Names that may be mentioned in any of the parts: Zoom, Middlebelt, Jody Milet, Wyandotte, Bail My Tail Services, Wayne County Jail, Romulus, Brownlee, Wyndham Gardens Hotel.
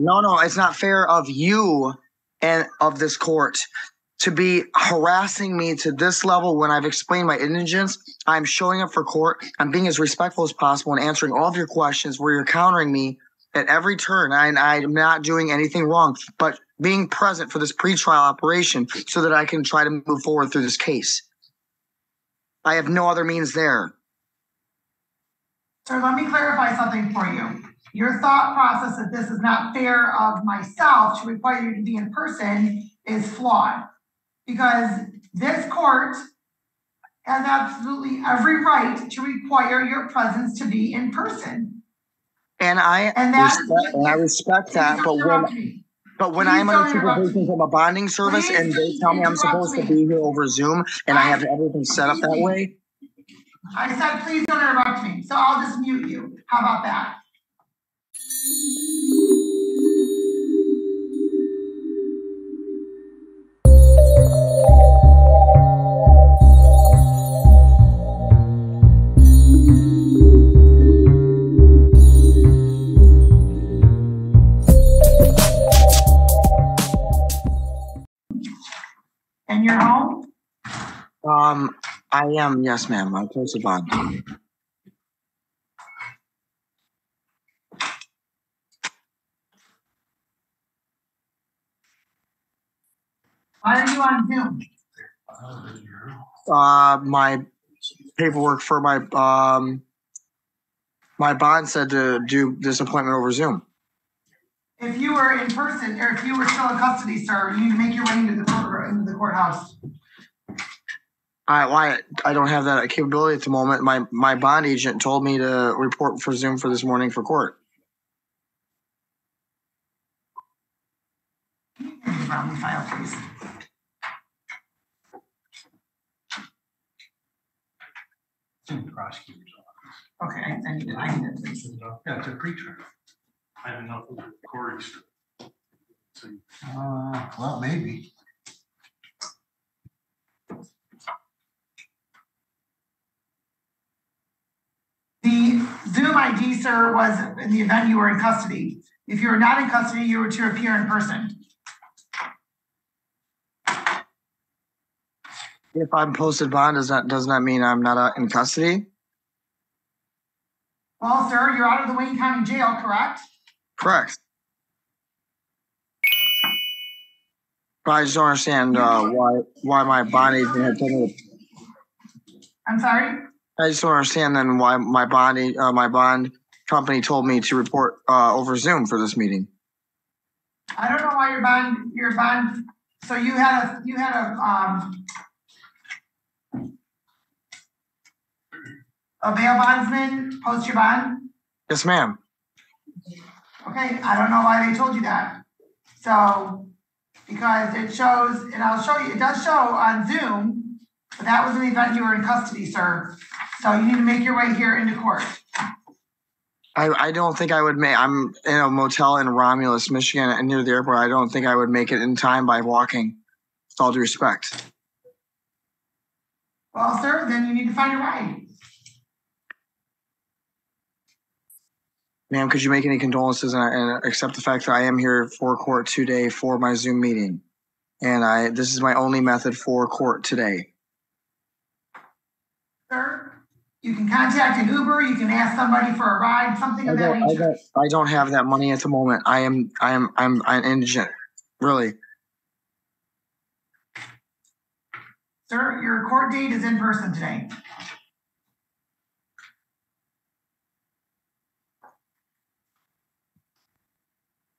No, it's not fair of you and of this court to be harassing me to this level when I've explained my indigence. I'm showing up for court. I'm being as respectful as possible and answering all of your questions where you're countering me at every turn. I'm not doing anything wrong, but being present for this pretrial operation so that I can try to move forward through this case. I have no other means there. So let me clarify something for you. Your thought process that this is not fair of myself to require you to be in person is flawed, because this court has absolutely every right to require your presence to be in person. And I respect that, but when I'm under supervision from a bonding service and they tell me I'm supposed to be here over Zoom and I have everything set up that way. I said, please don't interrupt me. So I'll just mute you. How about that? And you're home? I am, yes, ma'am. I close the bond. Why are you on Zoom? My paperwork for my my bond said to do this appointment over Zoom. If you were in person, or if you were still in custody, sir, you'd make your way into the courthouse. I don't have that capability at the moment. My bond agent told me to report for Zoom for this morning for court. Round the file, please. It's in the prosecutor's office. Okay, I need it. Please. Yeah, it's a pretrial. I don't know if Corey's. Well, maybe. The Zoom ID, sir, was in the event you were in custody. If you were not in custody, you were to appear in person. If I'm posted bond, does not mean I'm not in custody. Well, sir, you're out of the Wayne County Jail, correct? Correct. But I just don't understand why my bond agent had taken it. I'm sorry. I just don't understand then why my bond company told me to report over Zoom for this meeting. I don't know why your bond. So you had a bail bondsman post your bond? Yes, ma'am. Okay, I don't know why they told you that. So, because it shows, and I'll show you, it does show on Zoom, but that was an event you were in custody, sir. So you need to make your way here into court. I don't think I would make, I'm in a motel in Romulus, Michigan, and near the airport. I don't think I would make it in time by walking, with all due respect. Well, sir, then you need to find a ride. Ma'am, could you make any condolences and accept the fact that I am here for court today for my Zoom meeting? And this is my only method for court today. Sir, you can contact an Uber. You can ask somebody for a ride, something of that nature. I don't have that money at the moment. I'm indigent, really. Sir, your court date is in person today.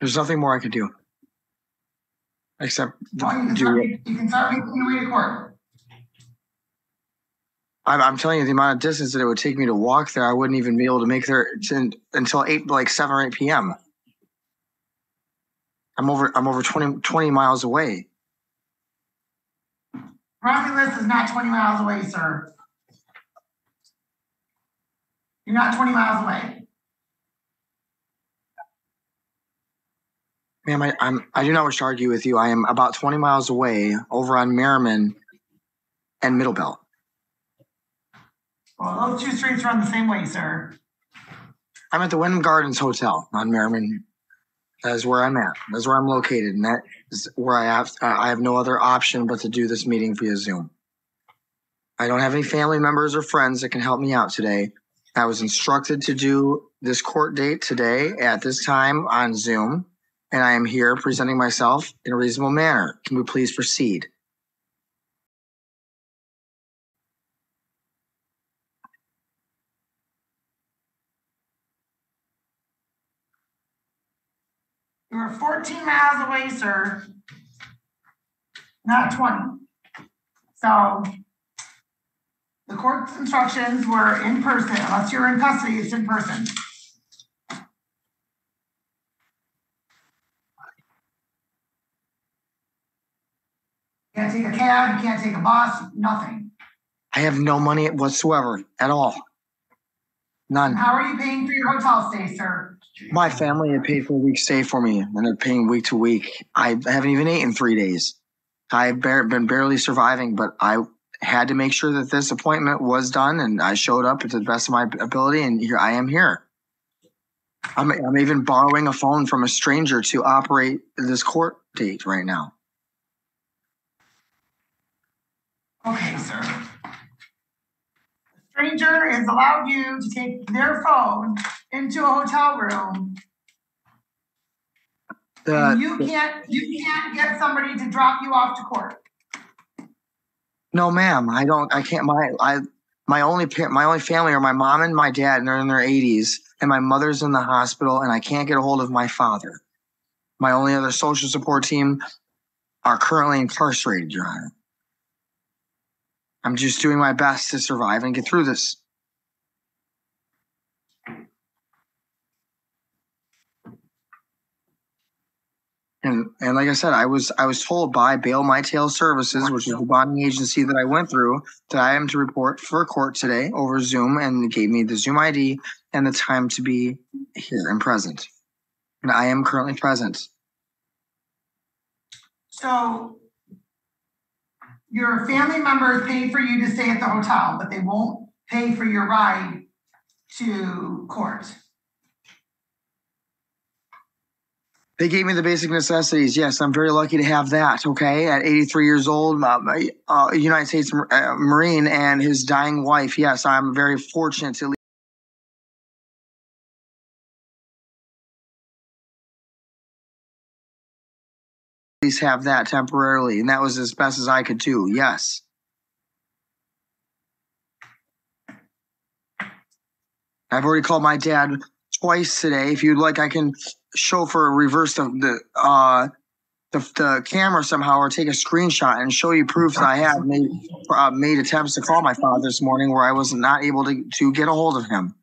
There's nothing more I could do, except you can start making your way to court. I'm telling you, the amount of distance that it would take me to walk there, I wouldn't even be able to make there until 7 or 8 p.m. I'm over 20 miles away. Romulus is not 20 miles away, sir. You're not 20 miles away. Ma'am, I do not wish to argue with you. I am about 20 miles away over on Merriman and Middlebelt. Well, those two streets run the same way, sir. I'm at the Wyndham Gardens Hotel on Merriman That is where I'm at. That's where I'm located, and that is where I have no other option but to do this meeting via Zoom. I don't have any family members or friends that can help me out today. I was instructed to do this court date today at this time on Zoom, and I am here presenting myself in a reasonable manner. Can we please proceed? You were 14 miles away, sir, not 20. So the court's instructions were in person. Unless you're in custody, it's in person. Can't take a cab, can't take a bus, nothing. I have no money whatsoever at all. None. How are you paying for your hotel stay, sir? My family had paid for a week's stay for me, and they're paying week to week. I haven't even eaten in 3 days. I've been barely surviving, but I had to make sure that this appointment was done, and I showed up to the best of my ability, and here I am here. I'm even borrowing a phone from a stranger to operate this court date right now. Okay, sir. A stranger has allowed you to take their phone into a hotel room. You can't get somebody to drop you off to court. No, ma'am, I don't. I can't. My only family are my mom and my dad, and they're in their 80s. And my mother's in the hospital, and I can't get a hold of my father. My only other social support team are currently incarcerated, Your Honor. I'm just doing my best to survive and get through this. And like I said, I was told by Bail My Tail Services, which is the bonding agency that I went through, that I am to report for court today over Zoom, and they gave me the Zoom ID and the time to be here and present. And I am currently present. So your family members paid for you to stay at the hotel, but they won't pay for your ride to court. They gave me the basic necessities. Yes, I'm very lucky to have that, okay? At 83 years old, a United States Marine and his dying wife. Yes, I'm very fortunate to at least have that temporarily. And that was as best as I could do, yes. I've already called my dad twice today. If you'd like, I can chauffeur reverse the camera somehow, or take a screenshot and show you proof that I have made attempts to call my father this morning, where I was not able to get a hold of him.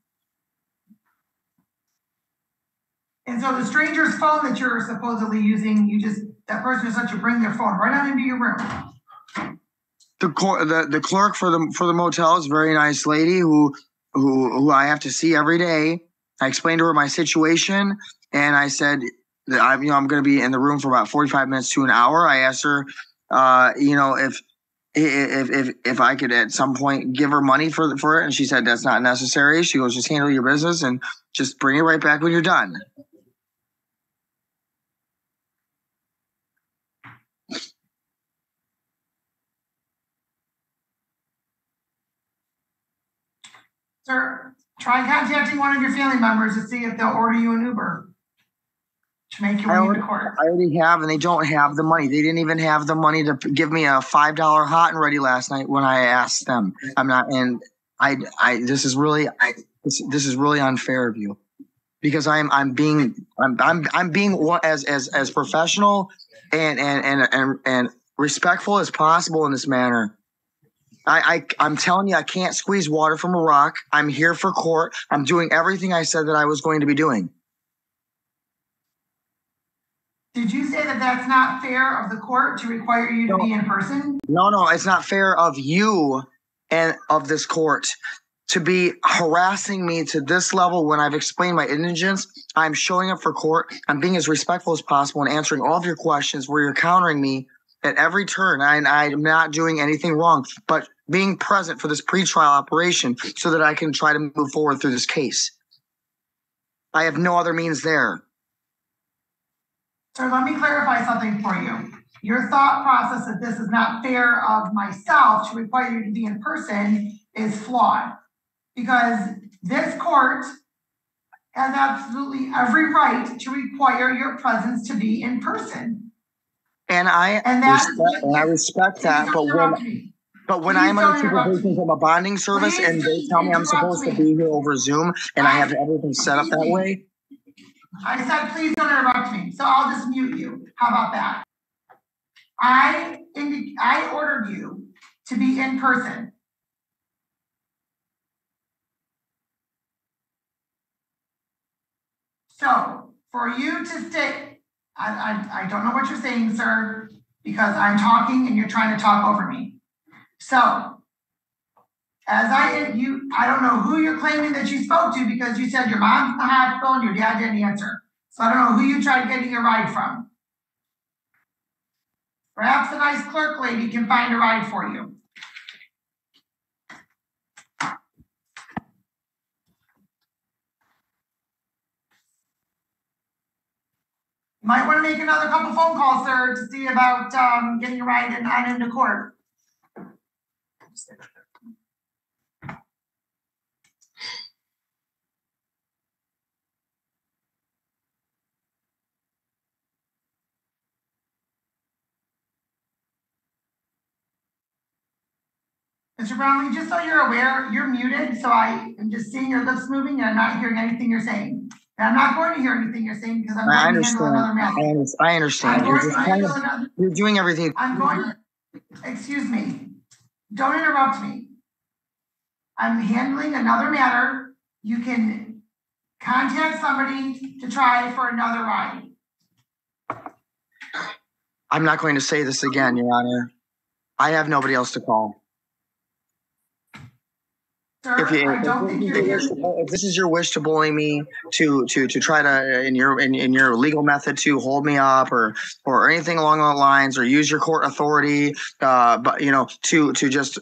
And so the stranger's phone that you're supposedly using, that person is let you bring their phone right on into your room. The clerk for the motel is a very nice lady who I have to see every day. I explained to her my situation, and I said that I'm going to be in the room for about 45 minutes to an hour. I asked her, if I could at some point give her money for it, and she said that's not necessary. She goes, just handle your business and just bring it right back when you're done. Sir, try contacting one of your family members to see if they'll order you an Uber to make your way to court. I already have, and they don't have the money. They didn't even have the money to give me a $5 hot and ready last night when I asked them. This is really unfair of you, because I'm being as professional and respectful as possible in this manner. I'm telling you, I can't squeeze water from a rock. I'm here for court. I'm doing everything I said that I was going to be doing. Did you say that that's not fair of the court to require you to be in person? No, it's not fair of you and of this court to be harassing me to this level when I've explained my indigence. I'm showing up for court. I'm being as respectful as possible and answering all of your questions where you're countering me at every turn. I'm not doing anything wrong, but being present for this pretrial operation so that I can try to move forward through this case. I have no other means there. Sir, let me clarify something for you. Your thought process that this is not fair of myself to require you to be in person is flawed, because this court has absolutely every right to require your presence to be in person. And I respect that, but when I'm on a supervision from a bonding service and they tell me I'm supposed to be here over Zoom and I have everything set up that way. I said, please don't interrupt me. So I'll just mute you. How about that? I ordered you to be in person. So for you to stay, I don't know what you're saying, sir, because I'm talking and you're trying to talk over me. So I don't know who you're claiming that you spoke to, because you said your mom's in the hospital and your dad didn't answer. So I don't know who you tried getting a ride from. Perhaps a nice clerk lady can find a ride for you. You might want to make another couple phone calls, sir, to see about getting a ride and on into court. Mr. Brownlee, just so you're aware, you're muted, so I am just seeing your lips moving and I'm not hearing anything you're saying. And I'm not going to hear anything you're saying because I'm going to handle another matter. I understand. You're doing everything. Excuse me. Don't interrupt me. I'm handling another matter. You can contact somebody to try for another ride. I'm not going to say this again, Your Honor. I have nobody else to call. Sir, if this is your wish to bully me, to try to in your legal method to hold me up or anything along those lines, or use your court authority, but you know, to just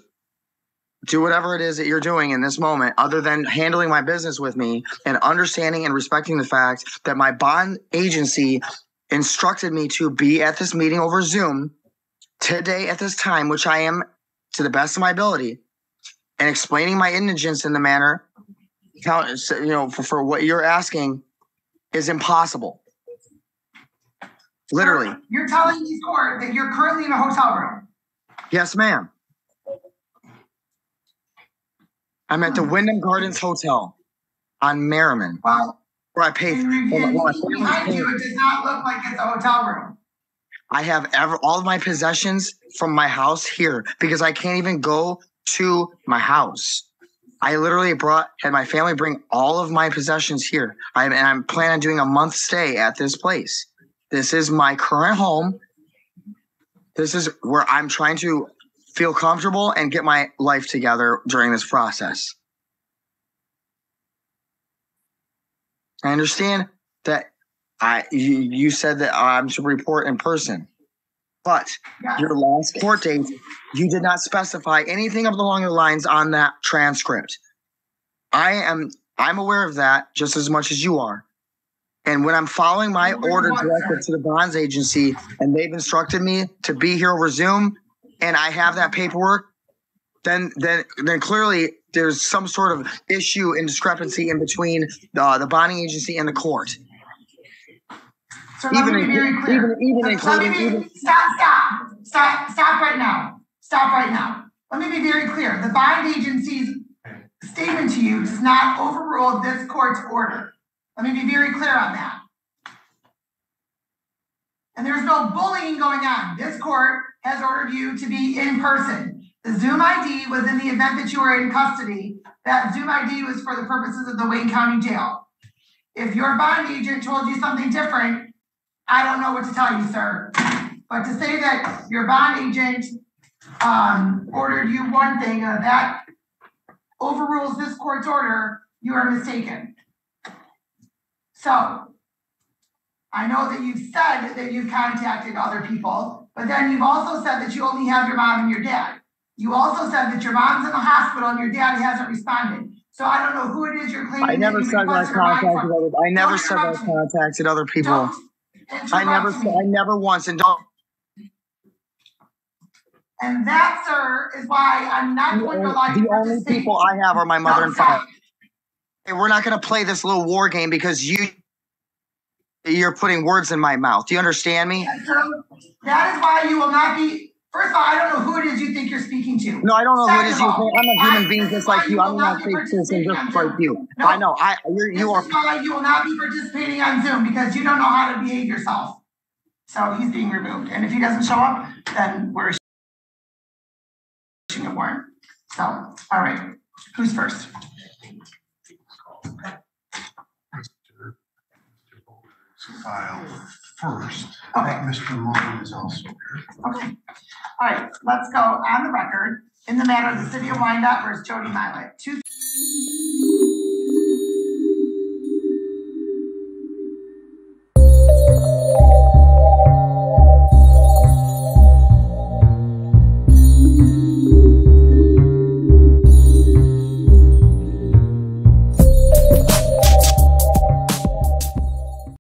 do whatever it is that you're doing in this moment, other than handling my business with me and understanding and respecting the fact that my bond agency instructed me to be at this meeting over Zoom today at this time, which I am to the best of my ability. And explaining my indigence in the manner, you know, for what you're asking is impossible. Literally. You're telling the court that you're currently in a hotel room. Yes, ma'am. I'm at the Wyndham Gardens Hotel on Merriman. Well, where I paid. Behind you, it does not look like it's a hotel room. I have all of my possessions from my house here because I can't even go to my house. I literally had my family bring all of my possessions here. I'm planning on doing a month stay at this place. This is my current home. This is where I'm trying to feel comfortable and get my life together during this process. I understand that you said that I'm to report in person. But your last court date, you did not specify anything along the lines on that transcript. I'm aware of that just as much as you are. And when I'm following my order directed to the bonds agency and they've instructed me to be here over Zoom and I have that paperwork, then clearly there's some sort of issue and discrepancy in between the bonding agency and the court. So Stop right now. Let me be very clear. The bond agency's statement to you does not overrule this court's order. Let me be very clear on that. And there's no bullying going on. This court has ordered you to be in person. The Zoom ID was in the event that you were in custody. That Zoom ID was for the purposes of the Wayne County Jail. If your bond agent told you something different, I don't know what to tell you, sir, but to say that your bond agent ordered you one thing that overrules this court's order, you are mistaken. So I know that you've said that you've contacted other people, but then you've also said that you only have your mom and your dad. You also said that your mom's in the hospital and your dad hasn't responded. So I don't know who it is you're claiming. I never said that I contacted other people. I never once. And don't. And that, sir, is why I'm not going to lie. The only people I have are my mother and father. And we're not going to play this little war game because you're putting words in my mouth. Do you understand me? Yes, sir. That is why you will not be. First of all, I don't know who it is you think you're speaking to. No, I don't know who it is you think. I'm a human being just like you. I'm not a fake citizen just like you. No, I know. This is why you will not be participating on Zoom because you don't know how to behave yourself. So he's being removed. And if he doesn't show up, then we're issuing a warrant. So, all right. Who's first? File first. Okay. Mr. Morgan is also here. Okay. All right. Let's go on the record in the matter of the City of Wyandotte versus Jody Milet.